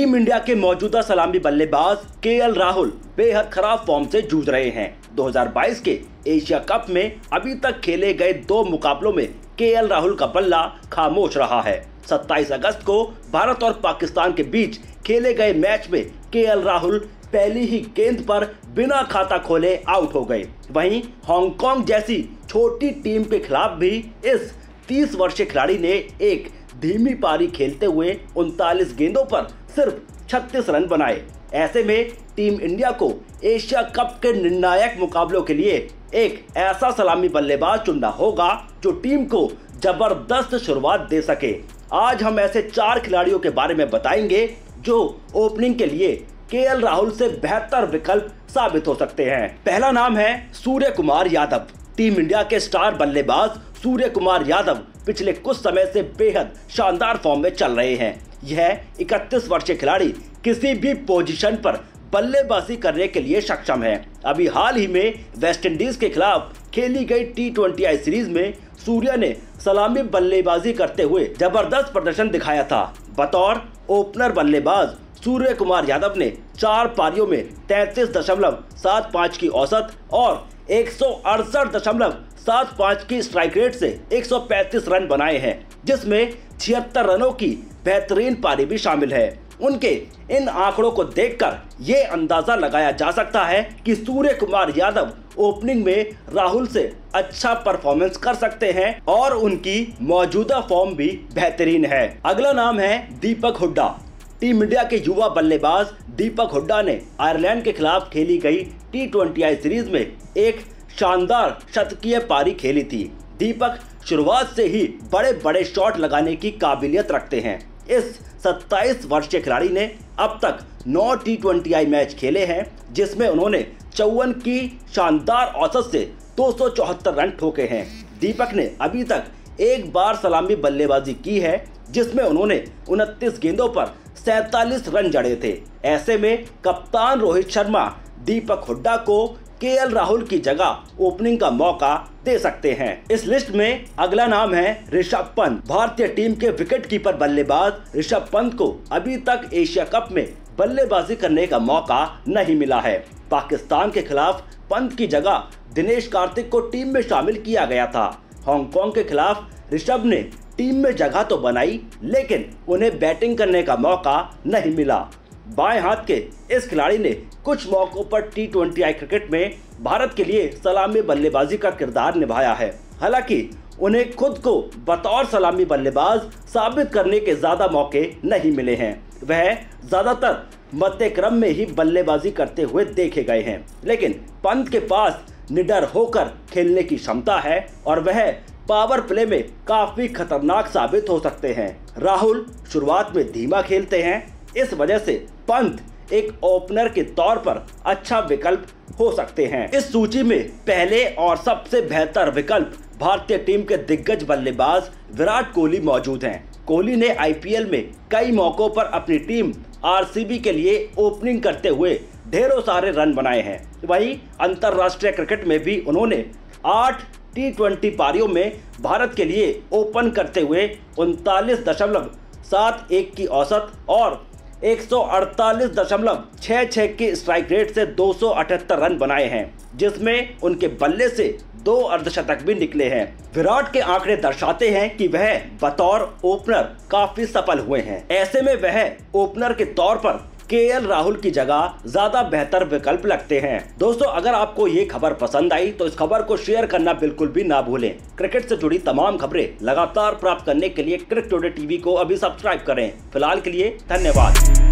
Team India के मौजूदा सलामी बल्लेबाज के.एल. राहुल बेहद खराब फॉर्म से जूझ रहे हैं। 2022 के एशिया कप में अभी तक खेले गए 2 मुकाबलों में के.एल. राहुल का बल्ला खामोश रहा है। 27 अगस्त को भारत और पाकिस्तान के बीच खेले गए मैच में के.एल. राहुल पहली ही गेंद पर बिना खाता खोले आउट हो गए। वहीं हांगकांग जैसी छोटी टीम के खिलाफ भी इस 30 वर्षीय खिलाड़ी ने एक धीमी पारी खेलते हुए 39 गेंदों पर सिर्फ 36 रन बनाए। ऐसे में टीम इंडिया को एशिया कप के निर्णायक मुकाबलों के लिए एक ऐसा सलामी बल्लेबाज चुनना होगा जो टीम को जबरदस्त शुरुआत दे सके। आज हम ऐसे 4 खिलाड़ियों के बारे में बताएंगे जो ओपनिंग के लिए के.एल. राहुल से बेहतर विकल्प साबित हो सकते हैं। पहला नाम है सूर्य कुमार यादव। टीम इंडिया के स्टार बल्लेबाज सूर्य कुमार यादव पिछले कुछ समय से बेहद शानदार फॉर्म में चल रहे हैं। यह 31 वर्षीय खिलाड़ी किसी भी पोजीशन पर बल्लेबाजी करने के लिए सक्षम है। अभी हाल ही में वेस्टइंडीज के खिलाफ खेली गई T20I सीरीज में सूर्य ने सलामी बल्लेबाजी करते हुए जबरदस्त प्रदर्शन दिखाया था। बतौर ओपनर बल्लेबाज सूर्य कुमार यादव ने 4 पारियों में 33.75 की औसत और 168.75 की स्ट्राइक रेट से 135 रन बनाए हैं, जिसमें 76 रनों की बेहतरीन पारी भी शामिल है। उनके इन आंकड़ों को देखकर ये अंदाजा लगाया जा सकता है कि सूर्य कुमार यादव ओपनिंग में राहुल से अच्छा परफॉर्मेंस कर सकते हैं और उनकी मौजूदा फॉर्म भी बेहतरीन है। अगला नाम है दीपक हुड्डा। टीम इंडिया के युवा बल्लेबाज दीपक हुड्डा ने आयरलैंड के खिलाफ खेली गई T20I सीरीज में एक शानदार शतकीय पारी खेली थी। दीपक शुरुआत से ही बड़े बड़े शॉट लगाने की काबिलियत रखते हैं। इस 27 वर्षीय खिलाड़ी ने अब तक 9 T20I मैच खेले हैं, जिसमें उन्होंने 54 की शानदार औसत से 274 रन ठोके हैं। दीपक ने अभी तक एक बार सलामी बल्लेबाजी की है, जिसमें उन्होंने 29 गेंदों पर 47 रन जड़े थे। ऐसे में कप्तान रोहित शर्मा दीपक हुड्डा को के.एल. राहुल की जगह ओपनिंग का मौका दे सकते हैं। इस लिस्ट में अगला नाम है ऋषभ पंत। भारतीय टीम के विकेटकीपर बल्लेबाज ऋषभ पंत को अभी तक एशिया कप में बल्लेबाजी करने का मौका नहीं मिला है। पाकिस्तान के खिलाफ पंत की जगह दिनेश कार्तिक को टीम में शामिल किया गया था। हांगकांग के खिलाफ ऋषभ ने टीम में जगह तो बनाई, लेकिन उन्हें बैटिंग करने का मौका नहीं मिला। बाएं हाथ के इस खिलाड़ी ने कुछ मौकों पर T20I क्रिकेट में भारत के लिए सलामी बल्लेबाजी का किरदार निभाया है। हालांकि उन्हें खुद को बतौर सलामी बल्लेबाज साबित करने के ज़्यादा मौके नहीं मिले हैं। वह ज़्यादातर मध्यक्रम में ही बल्लेबाजी करते हुए देखे गए हैं, लेकिन पंत के पास निडर होकर खेलने की क्षमता है और वह पावर प्ले में काफी खतरनाक साबित हो सकते हैं। राहुल शुरुआत में धीमा खेलते हैं, इस वजह से पंत एक ओपनर के तौर पर अच्छा विकल्प हो सकते हैं। इस सूची में पहले और सबसे बेहतर विकल्प भारतीय टीम के दिग्गज बल्लेबाज विराट कोहली मौजूद हैं। कोहली ने IPL में कई मौकों पर अपनी टीम RCB के लिए ओपनिंग करते हुए ढेरों सारे रन बनाए हैं। वहीं अंतर्राष्ट्रीय क्रिकेट में भी उन्होंने 8 T20 पारियों में भारत के लिए ओपन करते हुए 39.71 की औसत और 148.66 की स्ट्राइक रेट से 278 रन बनाए हैं, जिसमें उनके बल्ले से 2 अर्धशतक भी निकले हैं। विराट के आंकड़े दर्शाते हैं कि वह बतौर ओपनर काफी सफल हुए हैं। ऐसे में वह ओपनर के तौर पर के.एल. राहुल की जगह ज्यादा बेहतर विकल्प लगते हैं। दोस्तों, अगर आपको ये खबर पसंद आई तो इस खबर को शेयर करना बिल्कुल भी ना भूलें। क्रिकेट से जुड़ी तमाम खबरें लगातार प्राप्त करने के लिए क्रिकटोडे TV को अभी सब्सक्राइब करें। फिलहाल के लिए धन्यवाद।